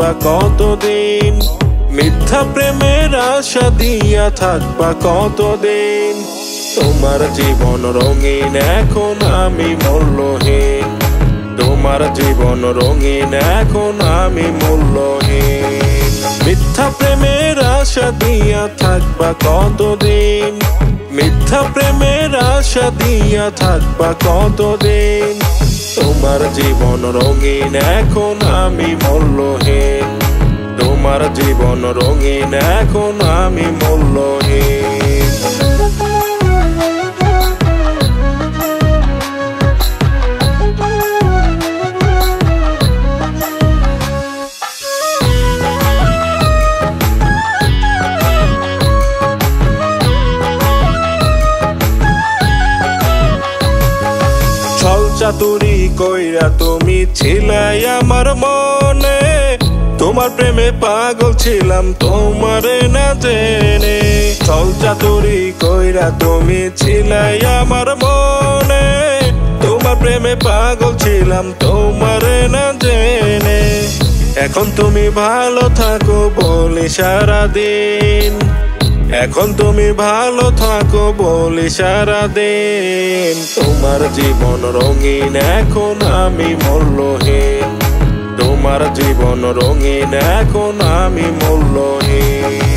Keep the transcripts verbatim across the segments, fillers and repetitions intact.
থাকবা কতদিন, মিথ্যা প্রেমের আশা দিয়া থাকবা কতদিন। তোমার জীবন রঙিন এখন আমি মূল্যহীন, তোমার জীবন রঙিন এখন আমি মূল্যহীন। মিথ্যা প্রেমের আশা দিয়া থাকবা কতদিন, মিথ্যা প্রেমের আশা দিয়া থাকবা কতদিন। তোমার জীবন রঙিন এখন আমি মূল্যহীন, তোমার জীবন রঙিন এখন আমি মূল্যহীন। চাতুরি কইরা তুমি ছিলাই আমার মনে, তোমার প্রেমে পাগল ছিলাম তোমারে না জেনে। চল চাতুরি কইরা তুমি ছিলাই আমার মনে, তোমার প্রেমে পাগল ছিলাম তোমারে না জেনে। এখন তুমি ভালো থাকো বলি সারাদিন, এখন তুমি ভালো থাকো বলি সারাদিন। তোমার জীবন রঙিন এখন আমি মূল্যহীন, তোমার জীবন রঙিন এখন আমি মূল্যহীন।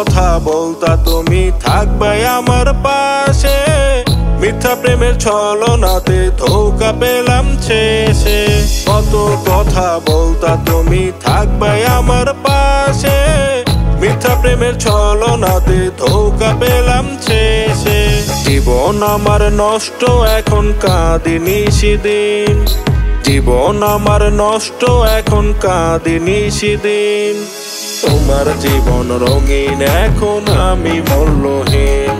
কথা বলতা তুমি থাকবে আমার পাশে, মিথ্যা প্রেমের ছলনাতে ধোঁকা পেলাম শেষে। কত কথা বলতা তুমি থাকবে আমার পাশে, মিথ্যা প্রেমের ছলনাতে ধোঁকা পেলাম শেষে। জীবন আমার নষ্ট এখন কাঁদি নিশিদিন, জীবন আমার নষ্ট এখন কাঁদি নিশিদিন। তোমার জীবন রঙিন এখন আমি মূল্যহীন,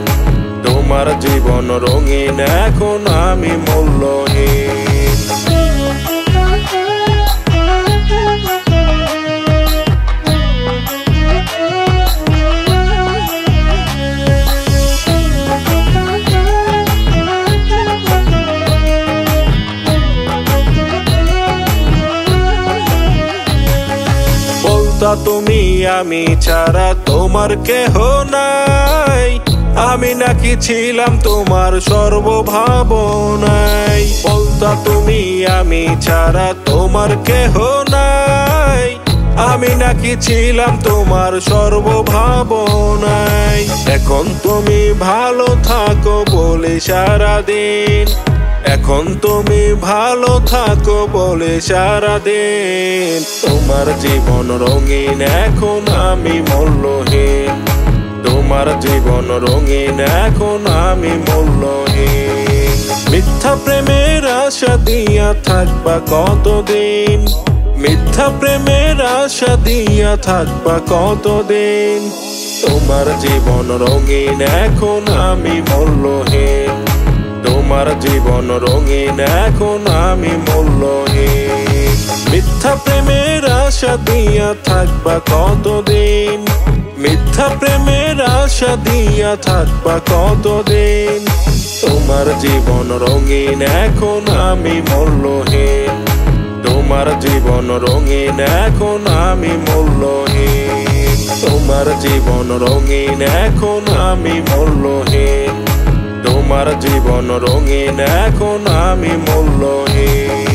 তোমার জীবন রঙিন এখন আমি মূল্যহীন। তুমি আমি ছাড়া তোমার কেহ নাই, আমি নাকি ছিলাম তোমার সর্বভাবনায়। বলতা তুমি আমি ছাড়া তোমার কেহ নাই, আমি নাকি ছিলাম তোমার সর্বভাবনায়। এখন তুমি ভালো থাকো বলে সারাদিন, এখন তুমি ভালো থাকো বলে সারাদিন। তোমার জীবন রঙিন এখন আমি মূল্যহীন, তোমার জীবন রঙিন এখন আমি মূল্যহীন। মিথ্যা প্রেমের আশা দিয়া থাকবা কতদিন, মিথ্যা প্রেমের আশা দিয়া থাকবা কতদিন। তোমার জীবন রঙিন এখন আমি মূল্যহীন, তোমার জীবন রঙিন এখন আমি মূল্যহীন। মিথ্যা প্রেমের আশা দিয়া থাকবা কতদিন, মিথ্যা প্রেমের আশা দিয়া থাকবা কতদিন। তোমার জীবন রঙিন এখন আমি মূল্যহীন, তোমার জীবন রঙিন এখন আমি মূল্যহীন। তোমার জীবন রঙিন এখন আমি মূল্যহীন, তোমার জীবন রঙিন এখন আমি মূল্যহীন।